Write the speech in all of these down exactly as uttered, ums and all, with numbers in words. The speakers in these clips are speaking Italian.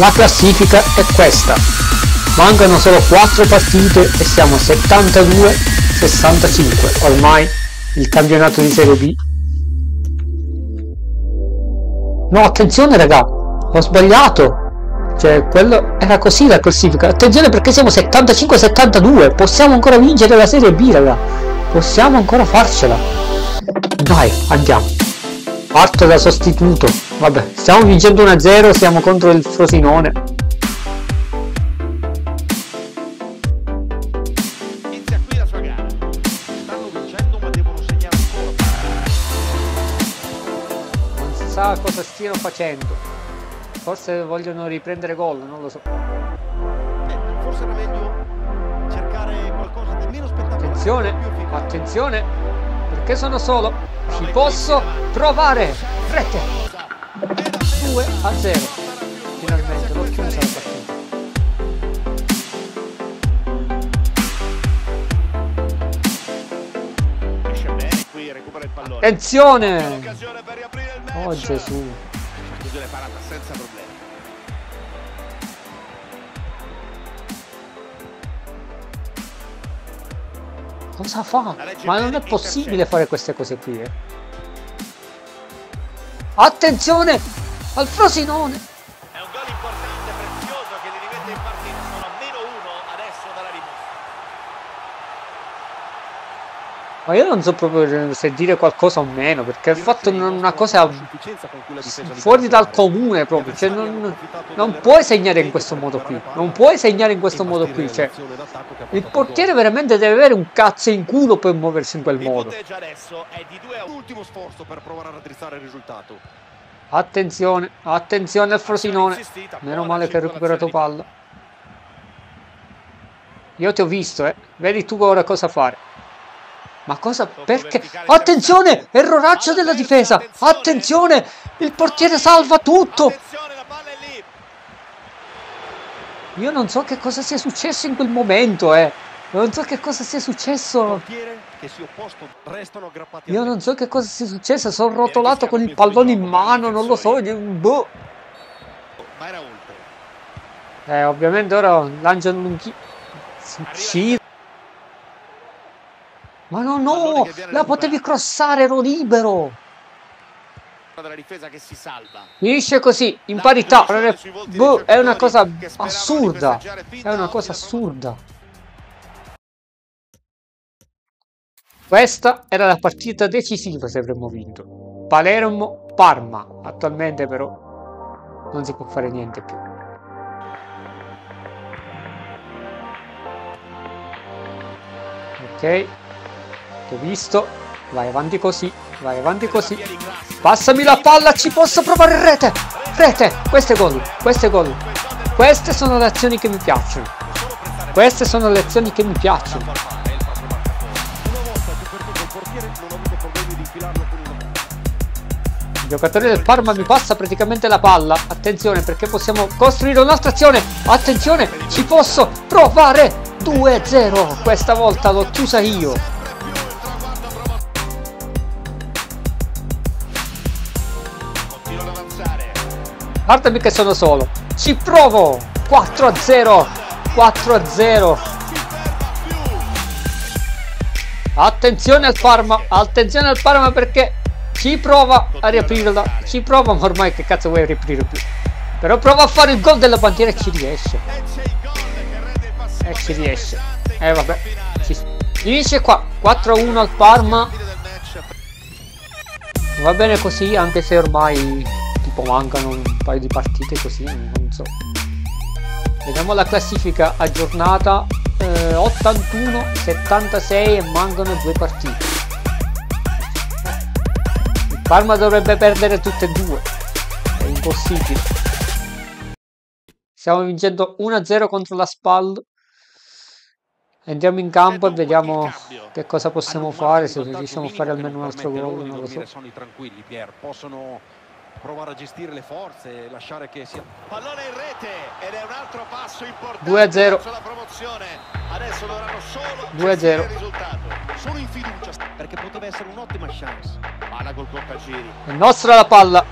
La classifica è questa, mancano solo quattro partite e siamo settantadue sessantacinque, ormai il campionato di Serie B. No, attenzione raga, ho sbagliato, cioè quello era così la classifica, attenzione perché siamo settantacinque settantadue, possiamo ancora vincere la Serie B raga, possiamo ancora farcela, dai andiamo. Parto da sostituto, vabbè, stiamo vincendo uno a zero, siamo contro il Frosinone. Inizia qui la sua gara, stanno vincendo ma devono segnare ancora. Non si sa cosa stiano facendo. Forse vogliono riprendere gol, non lo so. Eh, forse era meglio cercare qualcosa di meno spettacolare. Attenzione, attenzione, perché sono solo. Ci posso provare. Frette. due a zero. Finalmente l'ho chiusa la partita. Esce bene qui, recupera il pallone. Attenzione! Oh Gesù. Parata senza problemi. Cosa fa? Ma non è possibile fare queste cose qui, eh. Attenzione al Frosinone. È un gol importante, prezioso, che li rimette in partita. Sono a meno uno adesso dalla rimossa. Ma io non so proprio se dire qualcosa o meno, perché il fatto non è una cosa fuori dal comune proprio, cioè non, non puoi segnare in questo modo qui, non puoi segnare in questo modo qui, cioè il portiere veramente deve avere un cazzo in culo per muoversi in quel modo. Attenzione, attenzione al Frosinone, meno male che ha recuperato palla. Io ti ho visto, eh, vedi tu ora cosa fare. Ma cosa? Perché? Attenzione! Erroraccio della difesa! Attenzione! Il portiere salva tutto! Io non so che cosa sia successo in quel momento, eh! Non so che cosa sia successo! Io non so che cosa sia successo, sono rotolato con il pallone in mano, non lo so, boh! Eh, ovviamente ora lancia un lunghino. Ma no, no, la potevi crossare, ero libero. Della difesa che si salva. Finisce così, in parità. Boh, è una cosa assurda. È una cosa assurda. Questa era la partita decisiva se avremmo vinto. Palermo-Parma. Attualmente però non si può fare niente più. Ok. Visto, vai avanti così, vai avanti così, passami la palla, ci posso provare in rete, rete, queste gol, queste gol, queste sono le azioni che mi piacciono, queste sono le azioni che mi piacciono. Il giocatore del Parma mi passa praticamente la palla, attenzione perché possiamo costruire un'altra azione, attenzione, ci posso provare, due a zero, questa volta l'ho chiusa io. Guardami che sono solo, ci provo, quattro a zero, quattro a zero. Attenzione al Parma, attenzione al Parma perché ci prova a riaprirla, ci prova, ma ormai che cazzo vuoi riaprire più. Però prova a fare il gol della bandiera e ci riesce. E ci riesce. E vabbè, ci finisce qua, quattro a uno al Parma. Va bene così, anche se ormai... tipo mancano un paio di partite così, non so. Vediamo la classifica aggiornata, eh, ottantuno settantasei e mancano due partite. Il Parma dovrebbe perdere tutte e due, è impossibile. Stiamo vincendo uno a zero contro la Spal. Andiamo in campo e vediamo che cosa possiamo fare, se riusciamo a fare almeno un altro gol, non lo so. Provare a gestire le forze e lasciare che sia pallone in rete ed è un altro passo importante verso la promozione. Adesso dovranno solo due a zero. Sono in fiducia perché poteva essere un'ottima chance. Alla gol Ciri. È nostra la palla.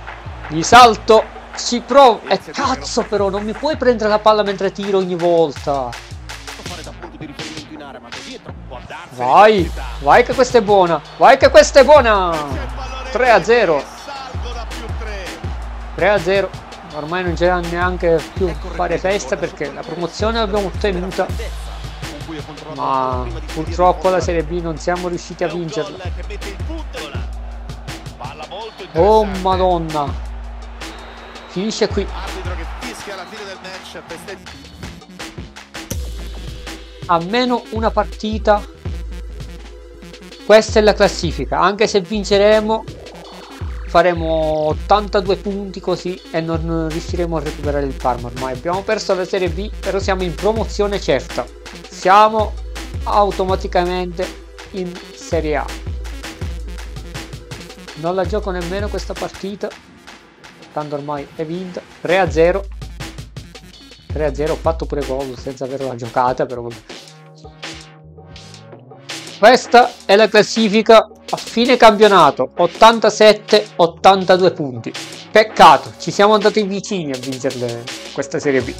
Gli salto, Si prova. E eh, cazzo però, non mi puoi prendere la palla mentre tiro ogni volta. Vai, vai che questa è buona. Vai che questa è buona. tre a zero. tre a zero. Ormai non c'è neanche più fare festa perché la promozione l'abbiamo ottenuta. Ma purtroppo la Serie B non siamo riusciti a vincerla. Oh madonna. Finisce qui. A meno una partita. Questa è la classifica. Anche se vinceremo faremo ottantadue punti così e non riusciremo a recuperare il Parma. Ormai abbiamo perso la Serie B, però siamo in promozione certa. Siamo automaticamente in Serie A. Non la gioco nemmeno questa partita, tanto ormai è vinta. Tre a zero. Tre a zero, ho fatto pure gol senza averla giocata, però vabbè. Questa è la classifica a fine campionato, ottantasette ottantadue punti. Peccato, ci siamo andati vicini a vincere questa Serie B.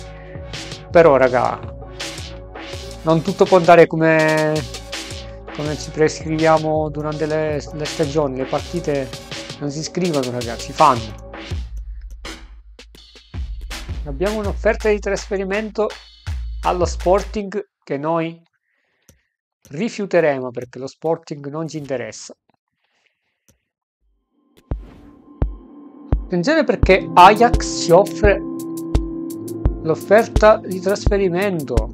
Però raga, non tutto può andare come, come ci prescriviamo durante le, le stagioni. Le partite non si scrivono ragazzi, si fanno. Abbiamo un'offerta di trasferimento allo Sporting che noi rifiuteremo perché lo Sporting non ci interessa. Attenzione perché Ajax ci offre l'offerta di trasferimento.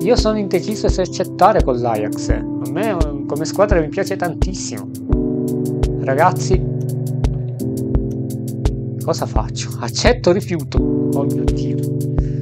Io sono indeciso se accettare con l'Ajax. A me come squadra mi piace tantissimo. Ragazzi, cosa faccio? Accetto o rifiuto? Oh mio Dio.